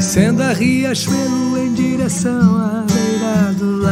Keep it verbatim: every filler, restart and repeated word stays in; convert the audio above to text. descendo a Riachuelo em direção à beira do lago.